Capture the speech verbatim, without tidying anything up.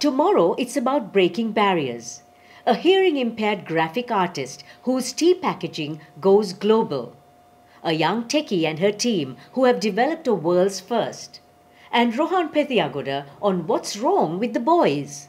Tomorrow, it's about breaking barriers. A hearing-impaired graphic artist whose tea packaging goes global. A young techie and her team who have developed a world's first. And Rohan Pethiyagoda on what's wrong with the boys.